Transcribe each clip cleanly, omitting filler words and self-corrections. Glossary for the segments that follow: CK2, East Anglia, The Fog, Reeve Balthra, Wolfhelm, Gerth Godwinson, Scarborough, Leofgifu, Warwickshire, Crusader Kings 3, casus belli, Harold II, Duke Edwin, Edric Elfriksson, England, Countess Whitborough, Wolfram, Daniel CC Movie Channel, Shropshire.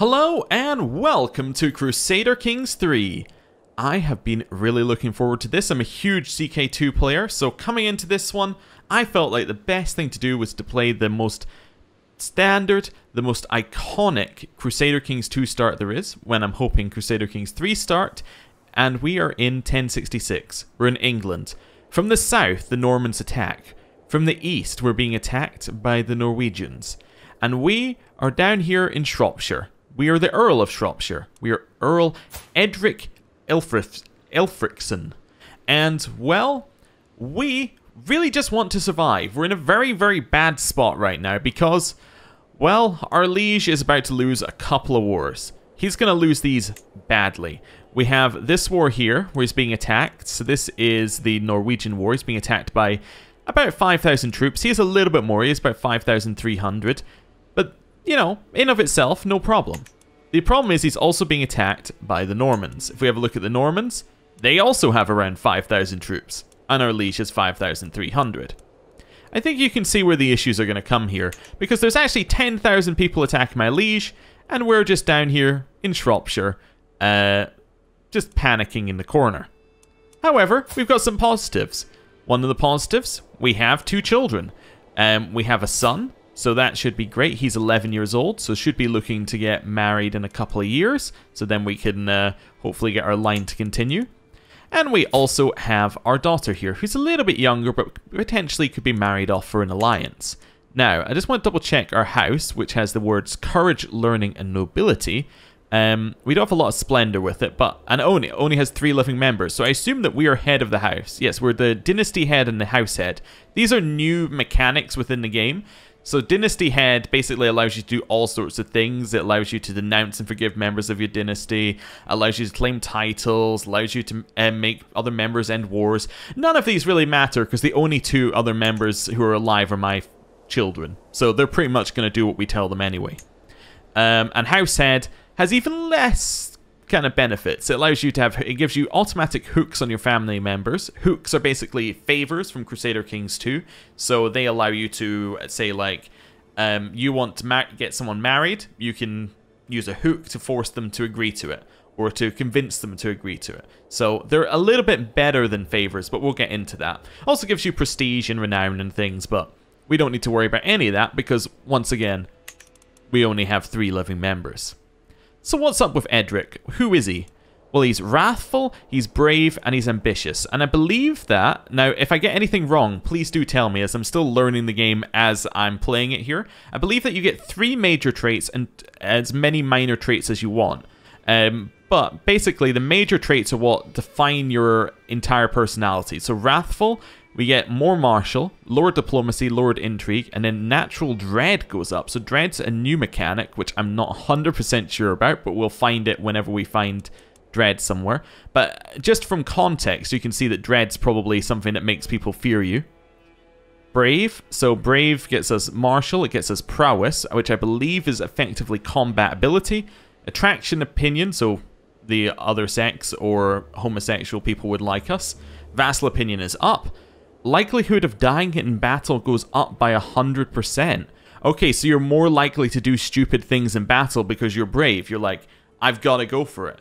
Hello and welcome to Crusader Kings 3. I have been really looking forward to this. I'm a huge CK2 player, so coming into this one, I felt like the best thing to do was to play the most standard, the most iconic Crusader Kings 2 start there is, when I'm hoping Crusader Kings 3 start, and we are in 1066. We're in England. From the south, the Normans attack. From the east, we're being attacked by the Norwegians. And we are down here in Shropshire. We are the Earl of Shropshire. We are Earl Edric Elfriksson. And, well, we really just want to survive. We're in a very, very bad spot right now because, well, our liege is about to lose a couple of wars. He's going to lose these badly. We have this war here where he's being attacked. So this is the Norwegian war. He's being attacked by about 5,000 troops. He has a little bit more. He has about 5,300. You know, in of itself, no problem. The problem is he's also being attacked by the Normans. If we have a look at the Normans, they also have around 5,000 troops, and our liege is 5,300. I think you can see where the issues are going to come here, because there's actually 10,000 people attacking my liege, and we're just down here in Shropshire, just panicking in the corner. However, we've got some positives. One of the positives, we have two children. We have a son. So that should be great. He's 11 years old, so should be looking to get married in a couple of years. So then we can hopefully get our line to continue. And we also have our daughter here, who's a little bit younger, but potentially could be married off for an alliance. Now, I just want to double check our house, which has the words courage, learning, and nobility. We don't have a lot of splendor with it, but and only has 3 living members. So I assume that we are head of the house. Yes, we're the dynasty head and the house head. These are new mechanics within the game. So Dynasty Head basically allows you to do all sorts of things. It allows you to denounce and forgive members of your dynasty, allows you to claim titles, allows you to make other members end wars. None of these really matter because the only 2 other members who are alive are my children. So they're pretty much going to do what we tell them anyway. And House Head has even less kind of benefits. It allows you to have, it gives you automatic hooks on your family members. Hooks are basically favors from Crusader Kings 2, so they allow you to say, like, you want to get someone married, you can use a hook to force them to agree to it, or to convince them to agree to it. So they're a little bit better than favors, but we'll get into that. Also gives you prestige and renown and things, but we don't need to worry about any of that because, once again, we only have 3 living members. So what's up with Edric? Who is he? Well, he's wrathful, he's brave, and he's ambitious. And I believe that... Now, if I get anything wrong, please do tell me, as I'm still learning the game as I'm playing it here. I believe that you get 3 major traits and as many minor traits as you want. But basically, the major traits are what define your entire personality. So wrathful, we get more martial, lower diplomacy, lower intrigue, and then natural dread goes up. So dread's a new mechanic, which I'm not 100% sure about, but we'll find it whenever we find dread somewhere. But just from context, you can see that dread's probably something that makes people fear you. Brave, so brave gets us martial, it gets us prowess, which I believe is effectively combat ability. Attraction, opinion, so the other sex or homosexual people would like us. Vassal opinion is up. Likelihood of dying in battle goes up by 100%. Okay, so you're more likely to do stupid things in battle because you're brave. You're like, I've got to go for it.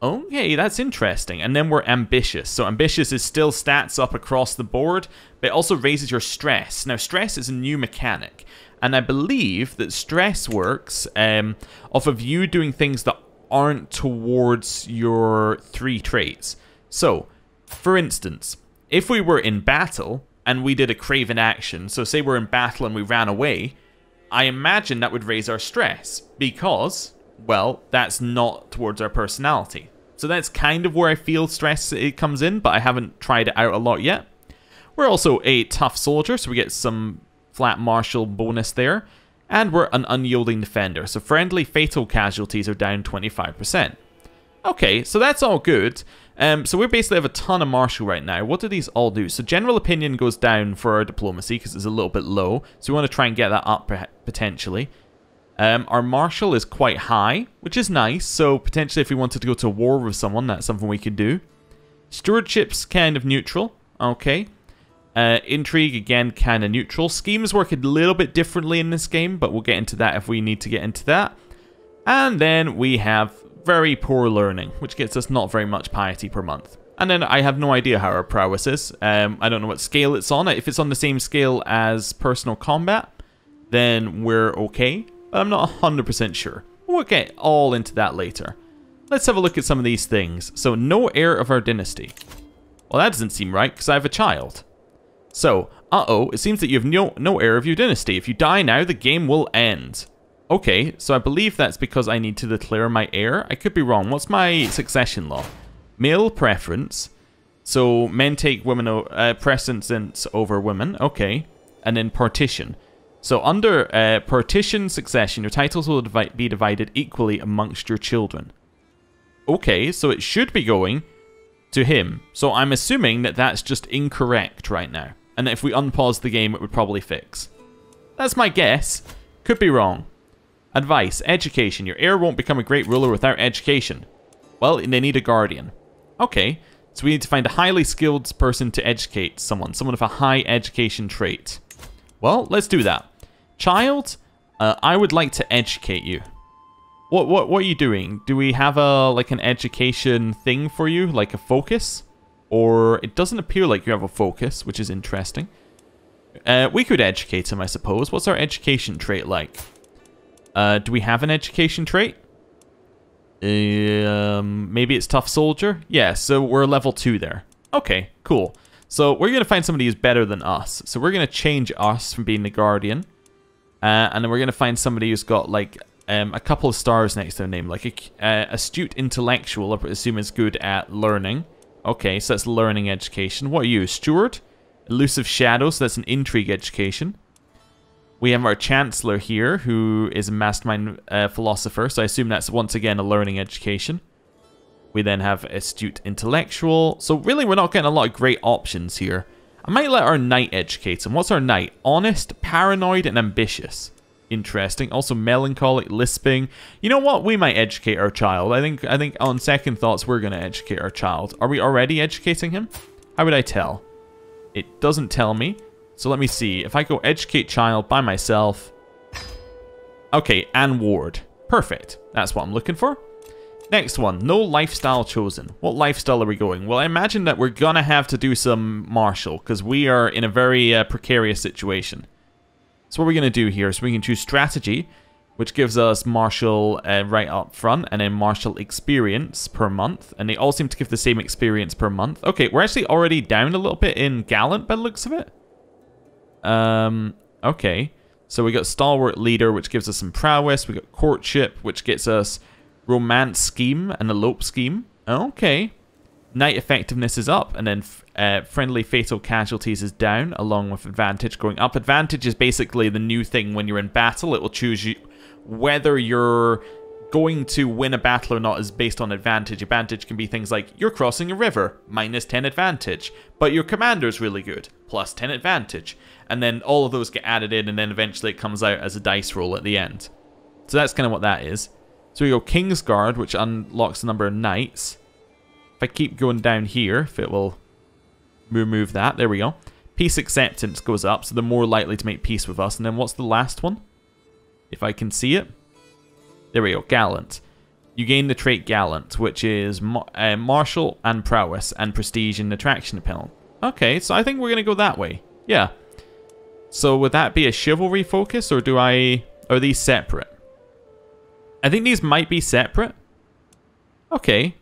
Okay, that's interesting. And then we're ambitious. So ambitious is still stats up across the board, but it also raises your stress. Now, stress is a new mechanic. And I believe that stress works off of you doing things that aren't towards your 3 traits. So, for instance, if we were in battle and we did a craven action, so say we're in battle and we ran away, I imagine that would raise our stress because, well, that's not towards our personality. So that's kind of where I feel stress it comes in, but I haven't tried it out a lot yet. We're also a tough soldier, so we get some flat martial bonus there. And we're an unyielding defender, so friendly fatal casualties are down 25%. Okay, so that's all good. So we basically have a ton of martial right now. What do these all do? So general opinion goes down for our diplomacy because it's a little bit low. So we want to try and get that up potentially. Our martial is quite high, which is nice. So potentially if we wanted to go to war with someone, that's something we could do. Stewardship's kind of neutral. Okay. Intrigue, again, kind of neutral. Schemes work a little bit differently in this game, but we'll get into that if we need to get into that. And then we have very poor learning, which gets us not very much piety per month. And then I have no idea how our prowess is. I don't know what scale it's on. If it's on the same scale as personal combat, then we're okay. But I'm not 100% sure. We'll get all into that later. Let's have a look at some of these things. So, no heir of our dynasty. Well, that doesn't seem right, because I have a child. So, uh-oh, it seems that you have no heir of your dynasty. If you die now, the game will end. Okay, so I believe that's because I need to declare my heir. I could be wrong. What's my succession law? Male preference. So, men take women precedence over women. Okay. And then partition. So, under partition succession, your titles will be divided equally amongst your children. Okay, so it should be going to him. So, I'm assuming that that's just incorrect right now. And if we unpause the game, it would probably fix. That's my guess. Could be wrong. Advice. Education. Your heir won't become a great ruler without education. Well, they need a guardian. Okay, so we need to find a highly skilled person to educate someone. Someone with a high education trait. Well, let's do that. Child, I would like to educate you. What are you doing? Do we have a like an education thing for you? Like a focus? Or it doesn't appear like you have a focus, which is interesting. We could educate him, I suppose. What's our education trait like? Do we have an education trait? Maybe it's tough soldier. Yeah, so we're level 2 there. Okay, cool. So we're going to find somebody who's better than us. So we're going to change us from being the guardian. And then we're going to find somebody who's got like a couple of stars next to their name. Like a astute intellectual, I assume is good at learning. Okay, so that's learning education. What are you, steward? Elusive shadows, so that's an intrigue education. We have our Chancellor here, who is a mastermind philosopher, so I assume that's once again a learning education. We then have astute intellectual, so really we're not getting a lot of great options here. I might let our knight educate him. What's our knight? Honest, paranoid, and ambitious. Interesting. Also melancholic, lisping. You know what? We might educate our child. I think on second thoughts we're going to educate our child. Are we already educating him? How would I tell? It doesn't tell me. So let me see. If I go educate child by myself. Okay, Anne Ward. Perfect. That's what I'm looking for. Next one. No lifestyle chosen. What lifestyle are we going? Well, I imagine that we're going to have to do some martial. Because we are in a very precarious situation. So what we're going to do here is we can choose strategy. Which gives us martial right up front. And then martial experience per month. And they all seem to give the same experience per month. Okay, we're actually already down a little bit in gallant by the looks of it. Okay, so we got stalwart leader, which gives us some prowess. We got courtship, which gets us romance scheme and elope scheme. Okay, knight effectiveness is up, and then friendly fatal casualties is down, along with advantage going up. Advantage is basically the new thing when you're in battle. It will choose you whether you're going to win a battle or not is based on advantage. Advantage can be things like you're crossing a river, minus 10 advantage, but your commander's really good, plus 10 advantage. And then all of those get added in, and then eventually it comes out as a dice roll at the end. So that's kind of what that is. So we go Kingsguard, which unlocks the number of knights. If I keep going down here, if it will remove that, there we go. Peace acceptance goes up, so they're more likely to make peace with us. And then what's the last one? If I can see it. There we go, gallant. You gain the trait gallant, which is martial and prowess and prestige and attraction appeal. Okay, so I think we're going to go that way. Yeah. So would that be a chivalry focus, or do I... Are these separate? I think these might be separate. Okay.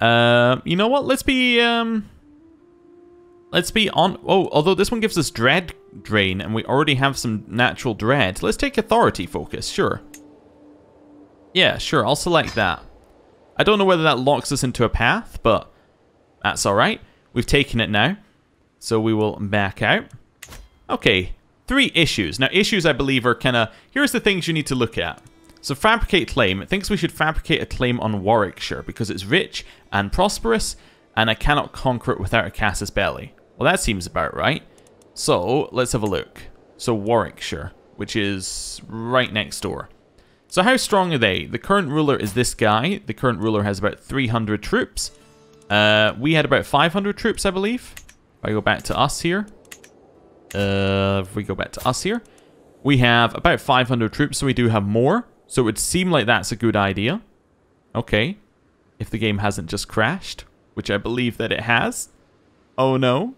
You know what? Let's be... Let's be on... Oh, although this one gives us dread drain, and we already have some natural dread. Let's take authority focus, sure. Yeah, sure, I'll select that. I don't know whether that locks us into a path, but that's alright. We've taken it now. So we will back out. Okay, 3 issues. Now, issues, I believe, are kind of... Here's the things you need to look at. So, fabricate claim. It thinks we should fabricate a claim on Warwickshire because it's rich and prosperous, and I cannot conquer it without a casus belli. Well, that seems about right. So, let's have a look. So, Warwickshire, which is right next door. So how strong are they? The current ruler is this guy. The current ruler has about 300 troops. We had about 500 troops, I believe. If I go back to us here. We have about 500 troops, so we do have more. So it would seem like that's a good idea. Okay. If the game hasn't just crashed, which I believe that it has. Oh no.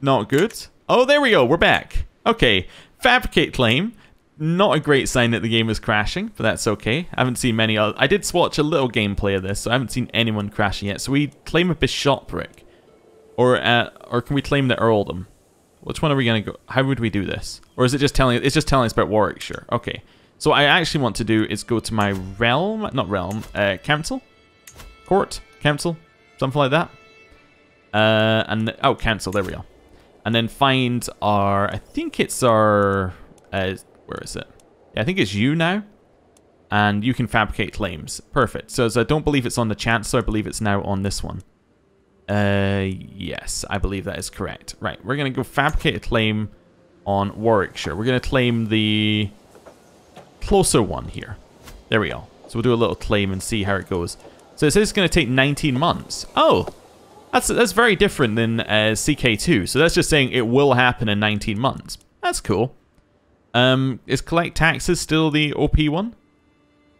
Not good. Oh, there we go. We're back. Okay. Fabricate claim. Not a great sign that the game is crashing, but that's okay. I haven't seen many other... I did swatch a little gameplay of this, so I haven't seen anyone crashing yet. So we claim a bishopric. Or can we claim the earldom? Which one are we going to go... How would we do this? Or is it just telling... It's just telling us about Warwickshire. Okay. So what I actually want to do is go to my realm... Not realm. Council? Court? Council? Something like that. And... Oh, council. There we go. And then find our... I think it's our... Where is it? Yeah, I think it's you now. And you can fabricate claims. Perfect. So as I don't believe it's on the chancellor, I believe it's now on this one. Yes, I believe that is correct. Right, we're going to go fabricate a claim on Warwickshire. We're going to claim the closer one here. There we go. So we'll do a little claim and see how it goes. So it says it's going to take 19 months. Oh, that's very different than CK2. So that's just saying it will happen in 19 months. That's cool. Is collect taxes still the OP one?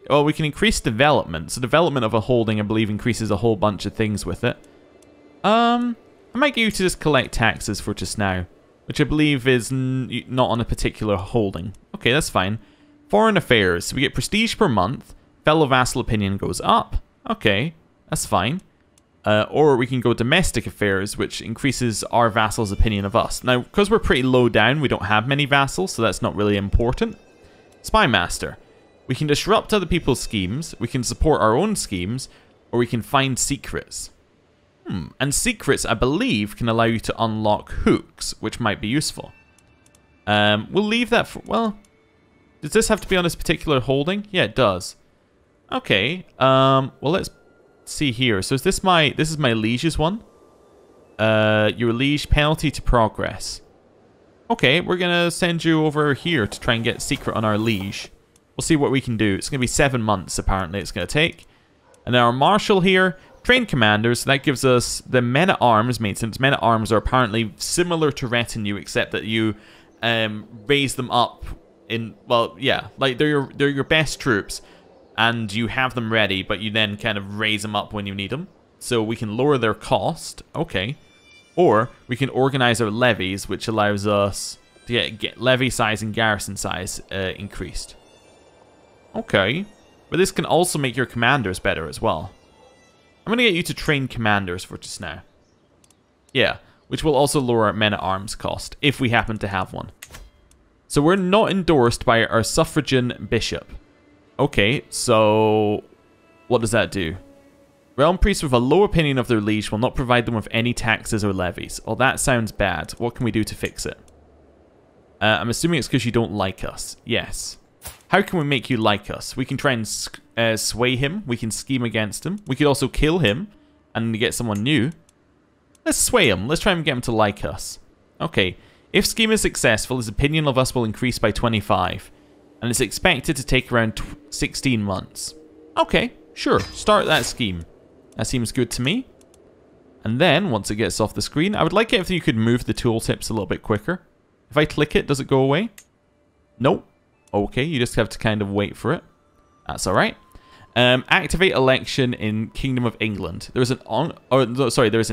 Well, we can increase development. So development of a holding, I believe, increases a whole bunch of things with it. I might get you to just collect taxes for just now, which I believe is not on a particular holding. Okay, that's fine. Foreign affairs. So we get prestige per month. Fellow vassal opinion goes up. Okay, that's fine. Or we can go domestic affairs, which increases our vassal's opinion of us. Now, because we're pretty low down, we don't have many vassals, so that's not really important. Spymaster. We can disrupt other people's schemes, we can support our own schemes, or we can find secrets. And secrets, I believe, can allow you to unlock hooks, which might be useful. We'll leave that for... Well, does this have to be on this particular holding? Yeah, it does. Okay, well, let's... see here. So is this my... This is my liege's one. Your liege penalty to progress. Okay, we're going to send you over here to try and get secret on our liege. We'll see what we can do. It's going to be 7 months, apparently, it's going to take. And then our marshal here. Trained commanders. So that gives us the men-at-arms maintenance. Men-at-arms are apparently similar to retinue, except that you raise them up in... Well, yeah. Like, they're your best troops. And you have them ready, but you then kind of raise them up when you need them. So we can lower their cost. Okay. Or we can organize our levies, which allows us to get levy size and garrison size increased. Okay. But this can also make your commanders better as well. I'm going to get you to train commanders for just now. Yeah. Which will also lower our men-at-arms cost, if we happen to have one. So we're not endorsed by our suffragan bishop. Okay, so what does that do? Realm priests with a low opinion of their liege will not provide them with any taxes or levies. Oh, that sounds bad. What can we do to fix it? I'm assuming it's because you don't like us. Yes. How can we make you like us? We can try and sway him. We can scheme against him. We could also kill him and get someone new. Let's sway him. Let's try and get him to like us. Okay. If scheme is successful, his opinion of us will increase by 25. And it's expected to take around 16 months. Okay, sure. Start that scheme. That seems good to me. And then, once it gets off the screen, I would like it if you could move the tooltips a little bit quicker. If I click it, does it go away? Nope. Okay, you just have to kind of wait for it. That's alright. Activate election in Kingdom of England. There is an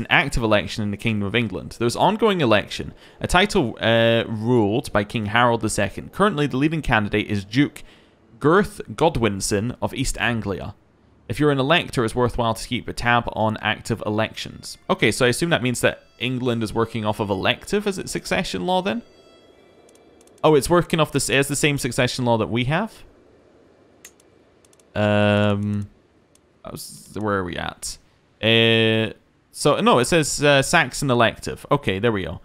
active election in the Kingdom of England. There is ongoing election. A title ruled by King Harold II. Currently, the leading candidate is Duke Gerth Godwinson of East Anglia. If you're an elector, it's worthwhile to keep a tab on active elections. Okay, so I assume that means that England is working off of elective as its succession law then? Oh, it's working off this as the same succession law that we have? Where are we at? So no, it says Saxon elective. Okay, there we go.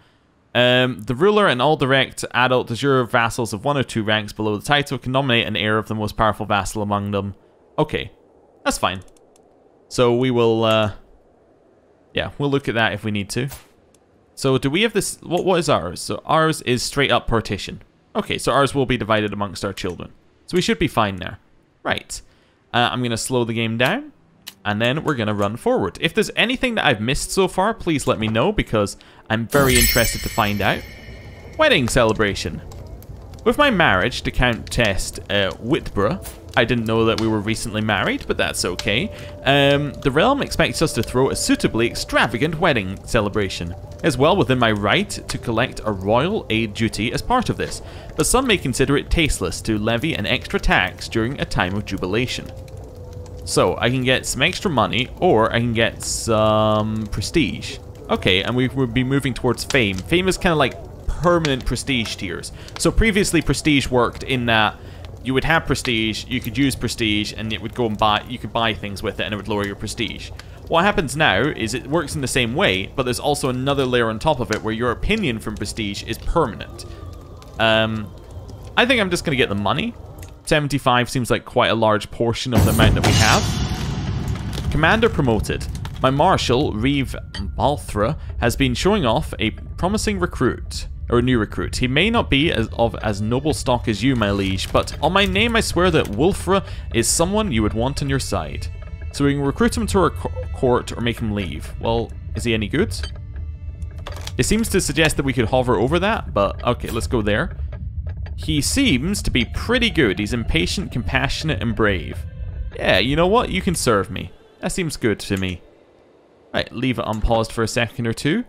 The ruler and all direct adult de jure vassals of one or two ranks below the title can nominate an heir of the most powerful vassal among them. Okay, that's fine. So we will, yeah, we'll look at that if we need to. So do we have this? What is ours? So ours is straight up partition. Okay, so ours will be divided amongst our children. So we should be fine there. Right, I'm going to slow the game down, and then we're going to run forward. If there's anything that I've missed so far, please let me know, because I'm very interested to find out. Wedding celebration. With my marriage to Countess Whitborough, I didn't know that we were recently married, but that's okay. The realm expects us to throw a suitably extravagant wedding celebration. It is well within my right to collect a royal aid duty as part of this, but some may consider it tasteless to levy an extra tax during a time of jubilation. So, I can get some extra money, or I can get some prestige. Okay, and we would be moving towards fame. Fame is kind of like permanent prestige tiers. So previously prestige worked in that you would have prestige, you could use prestige, and it would go and buy, you could buy things with it and it would lower your prestige. What happens now is it works in the same way, but there's also another layer on top of it where your opinion from prestige is permanent. I think I'm just going to get the money. 75 seems like quite a large portion of the amount that we have. Commander promoted. My marshal, Reeve Balthra, has been showing off a promising recruit, or a new recruit. He may not be of as noble stock as you, my liege, but on my name I swear that Wolfram is someone you would want on your side. So we can recruit him to our court or make him leave. Well, is he any good? It seems to suggest that we could hover over that, but okay, let's go there. He seems to be pretty good. He's impatient, compassionate, and brave. Yeah, you know what? You can serve me. That seems good to me. Right, leave it unpaused for a second or two.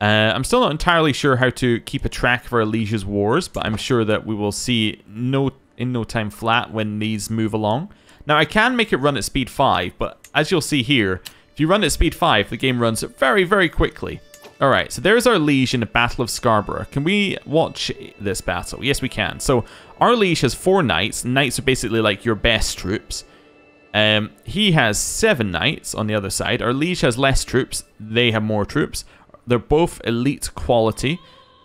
I'm still not entirely sure how to keep a track of our liege's wars, but I'm sure that we will see in no time flat when these move along. Now, I can make it run at speed 5, but as you'll see here, if you run at speed 5, the game runs very, very quickly. All right, so there's our liege in the Battle of Scarborough. Can we watch this battle? Yes, we can. So our liege has 4 knights. Knights are basically like your best troops. He has 7 knights on the other side. Our liege has less troops. They have more troops. They're both elite quality.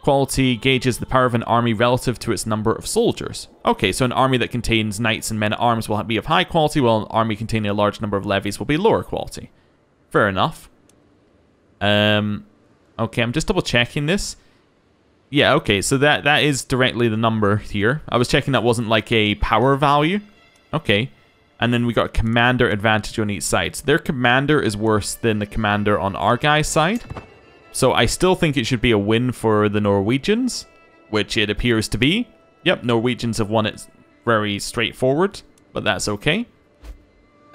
Quality gauges the power of an army relative to its number of soldiers. Okay, so an army that contains knights and men-at-arms will be of high quality, while an army containing a large number of levies will be lower quality. Fair enough. Okay, I'm just double-checking this. Yeah, okay, so that is directly the number here. I was checking that wasn't like a power value. Okay. And then we got commander advantage on each side. So their commander is worse than the commander on our guy's side. So I still think it should be a win for the Norwegians, which it appears to be. Yep, Norwegians have won it very straightforward, but that's okay.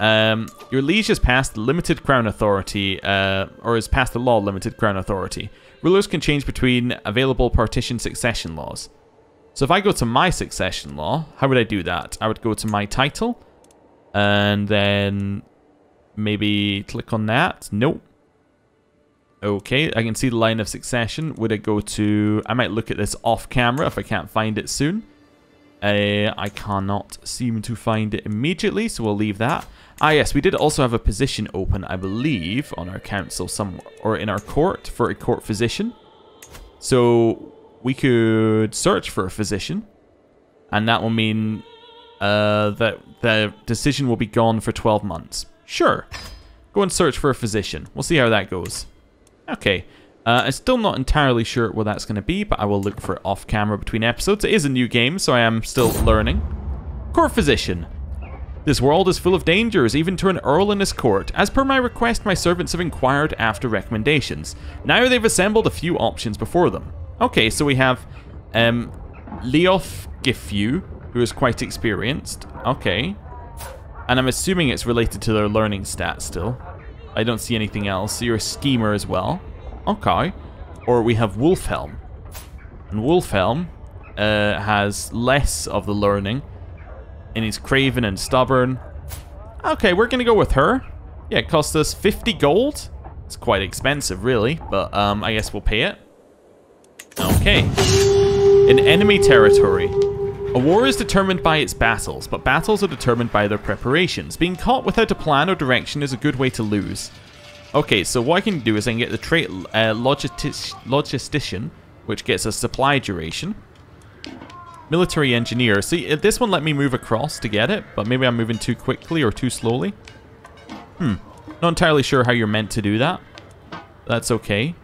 Your liege has passed limited crown authority, or has passed the law limited crown authority. Rulers can change between available partition succession laws. So if I go to my succession law, how would I do that? I would go to my title, and then maybe click on that. Nope. Okay, I can see the line of succession. Would I go to... I might look at this off camera if I can't find it soon. I cannot seem to find it immediately, so we'll leave that. Ah, yes, we did also have a position open, I believe, on our council somewhere, or in our court, for a court physician. So we could search for a physician, and that will mean... that the decision will be gone for 12 months. Sure. Go and search for a physician. We'll see how that goes. Okay. I'm still not entirely sure what that's going to be, but I will look for it off camera between episodes. It is a new game, so I am still learning. Court physician. This world is full of dangers, even to an earl in his court. As per my request, my servants have inquired after recommendations. Now they've assembled a few options before them. Okay, so we have Leofgifu, who is quite experienced. Okay. And I'm assuming it's related to their learning stats still. I don't see anything else. So you're a schemer as well. Okay. Or we have Wolfhelm. And Wolfhelm has less of the learning. And he's craven and stubborn. Okay, we're going to go with her. Yeah, it cost us 50 gold. It's quite expensive, really. But I guess we'll pay it. Okay. In enemy territory. A war is determined by its battles, but battles are determined by their preparations. Being caught without a plan or direction is a good way to lose. Okay, so what I can do is I can get the trait logistician, which gets a supply duration. Military engineer. See, this one let me move across to get it, but maybe I'm moving too quickly or too slowly. Not entirely sure how you're meant to do that. That's okay.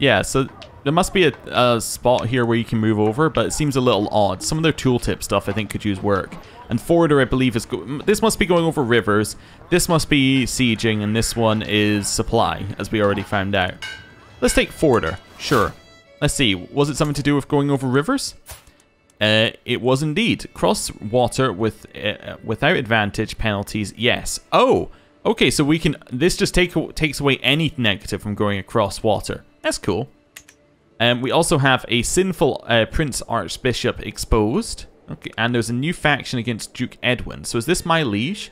Yeah, so... there must be a spot here where you can move over, but it seems a little odd. Some of their tooltip stuff, I think, could use work. And forwarder, I believe, is... this must be going over rivers. This must be sieging, and this one is supply, as we already found out. Let's take forwarder. Sure. Let's see. Was it something to do with going over rivers? It was indeed. Cross water without advantage penalties, yes. Oh, okay, so we can... This just takes away any negative from going across water. That's cool. We also have a sinful Prince Archbishop exposed. Okay, and there's a new faction against Duke Edwin. So is this my liege?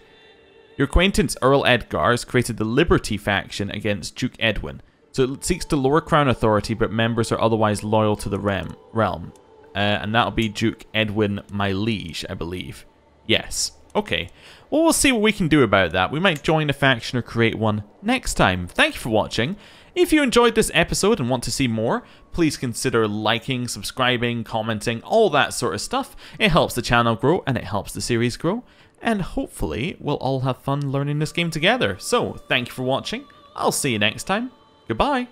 Your acquaintance Earl Edgar has created the Liberty faction against Duke Edwin. So it seeks to lower crown authority, but members are otherwise loyal to the realm. And that'll be Duke Edwin, my liege, I believe. Yes. Okay. Well, we'll see what we can do about that. We might join a faction or create one next time. Thank you for watching. If you enjoyed this episode and want to see more, please consider liking, subscribing, commenting, all that sort of stuff. It helps the channel grow and it helps the series grow. And hopefully, we'll all have fun learning this game together. So, thank you for watching. I'll see you next time. Goodbye.